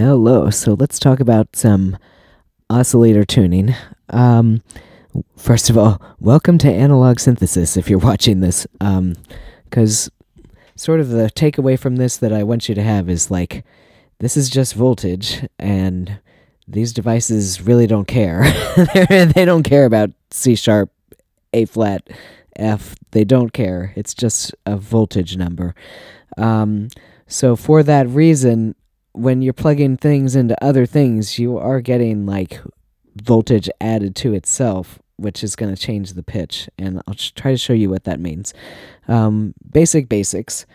Hello. So let's talk about some oscillator tuning. First of all, welcome to analog synthesis if you're watching this, because sort of the takeaway from this that I want you to have is like, this is just voltage, and these devices really don't care. They don't care about C-sharp, A-flat, F. They don't care. It's just a voltage number. So for that reason, when you're plugging things into other things, you are getting like voltage added to itself, which is going to change the pitch. And I'll try to show you what that means. Basic basics.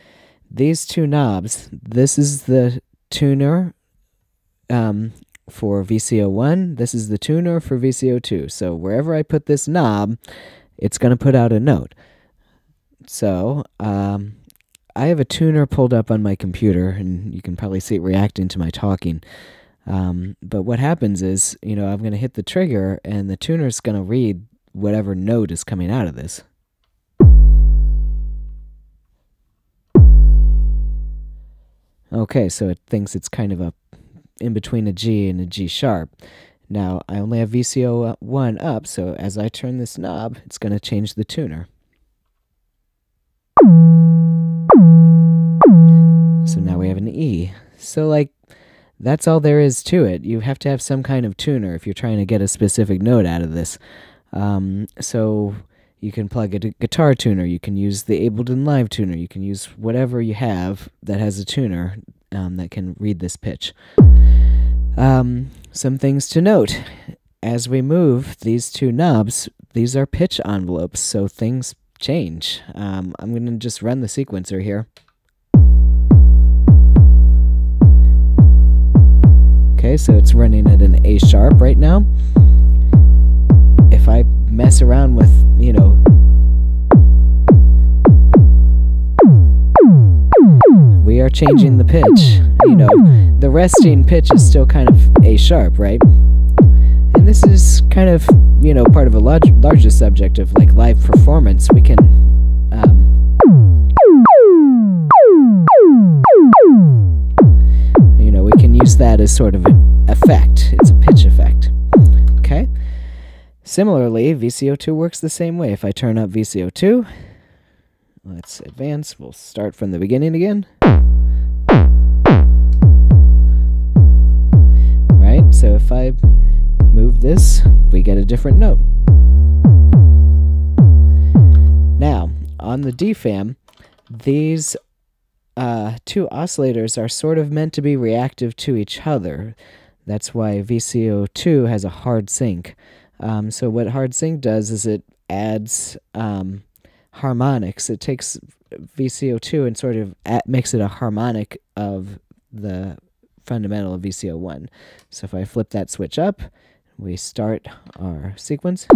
These two knobs, this is the tuner for VCO1. This is the tuner for VCO2. So wherever I put this knob, it's going to put out a note. So I have a tuner pulled up on my computer, and you can probably see it reacting to my talking. But what happens is, you know, I'm going to hit the trigger, and the tuner's going to read whatever note is coming out of this. Okay, so it thinks it's kind of a in between a G and a G sharp. Now, I only have VCO1 up, so as I turn this knob, it's going to change the tuner. So now we have an E. So, like, that's all there is to it. You have to have some kind of tuner if you're trying to get a specific note out of this. So you can plug a guitar tuner, you can use the Ableton Live tuner, you can use whatever you have that has a tuner that can read this pitch. Some things to note. As we move these two knobs, these are pitch envelopes, so things change. I'm going to just run the sequencer here. Okay, so it's running at an A sharp right now. If I mess around with, you know, we are changing the pitch. You know, the resting pitch is still kind of A sharp, right? And this is kind of, you know, part of a larger subject of like live performance. We can use that as sort of an effect. It's a pitch effect. Okay? Similarly, VCO2 works the same way. If I turn up VCO2, let's advance. We'll start from the beginning again. Right? So if I move this, we get a different note. Now, on the DFAM, these two oscillators are sort of meant to be reactive to each other. That's why VCO2 has a hard sync. So what hard sync does is it adds harmonics. It takes VCO2 and sort of makes it a harmonic of the fundamental of VCO1. So if I flip that switch up, we start our sequence.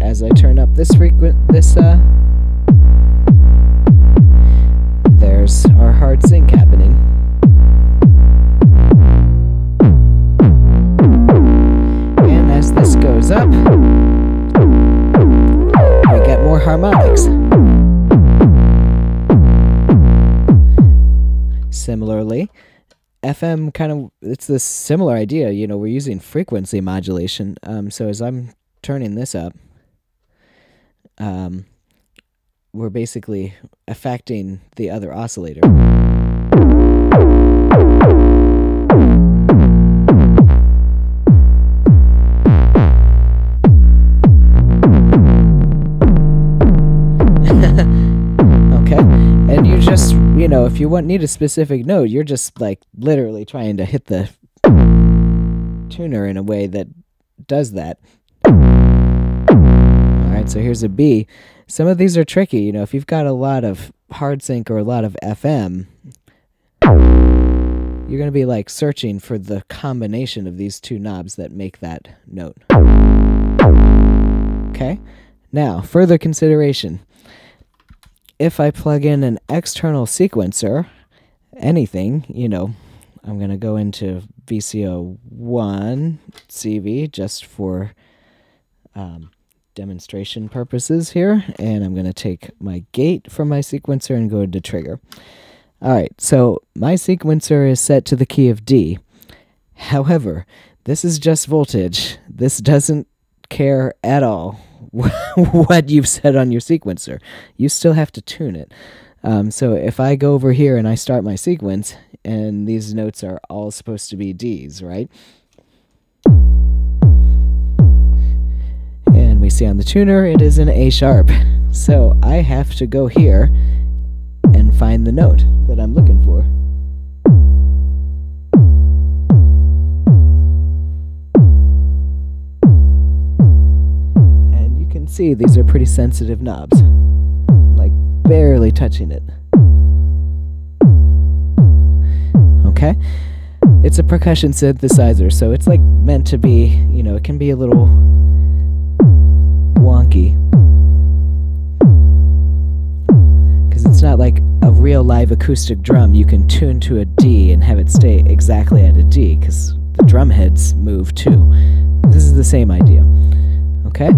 As I turn up this there's our hard sync happening. And as this goes up, we get more harmonics. Similarly, FM kind of, it's this similar idea, you know, we're using frequency modulation. So as I'm turning this up, we're basically affecting the other oscillator. Okay, and you just, you know, if you need a specific note, you're just like literally trying to hit the tuner in a way that does that. So here's a B. Some of these are tricky, you know, if you've got a lot of hard sync or a lot of FM, you're going to be like searching for the combination of these two knobs that make that note. Okay, now further consideration. If I plug in an external sequencer, anything, you know, I'm going to go into VCO1 CV just for demonstration purposes here, and I'm going to take my gate from my sequencer and go into trigger. All right, so my sequencer is set to the key of D. However, this is just voltage. This doesn't care at all what you've set on your sequencer. You still have to tune it. So if I go over here and I start my sequence, and these notes are all supposed to be Ds, right? And we see on the tuner it is an A sharp. So I have to go here and find the note that I'm looking for. And you can see these are pretty sensitive knobs, like barely touching it. Okay? It's a percussion synthesizer, so it's like meant to be, you know, it can be a little wonky. Because it's not like a real live acoustic drum you can tune to a D and have it stay exactly at a D, because the drum heads move too. This is the same idea. Okay?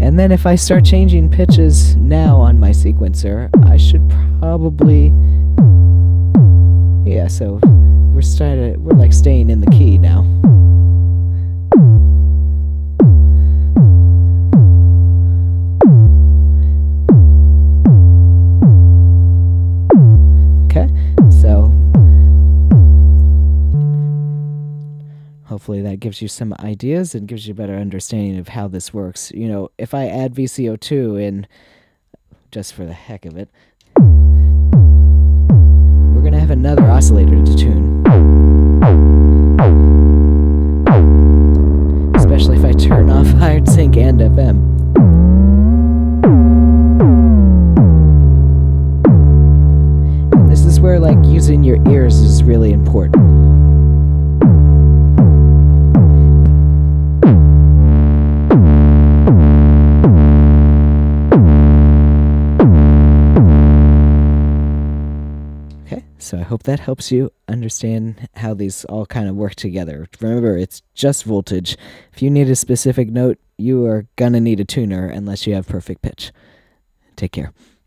And then if I start changing pitches now on my sequencer, I should probably... yeah, so we're like staying in the key now. Okay, so hopefully that gives you some ideas and gives you a better understanding of how this works. You know, if I add VCO2 in just for the heck of it, we're going to have another oscillator to tune. Especially if I turn off hired sync and FM. And this is where, like, using your ears is really important. So I hope that helps you understand how these all kind of work together. Remember, it's just voltage. If you need a specific note, you are going to need a tuner unless you have perfect pitch. Take care.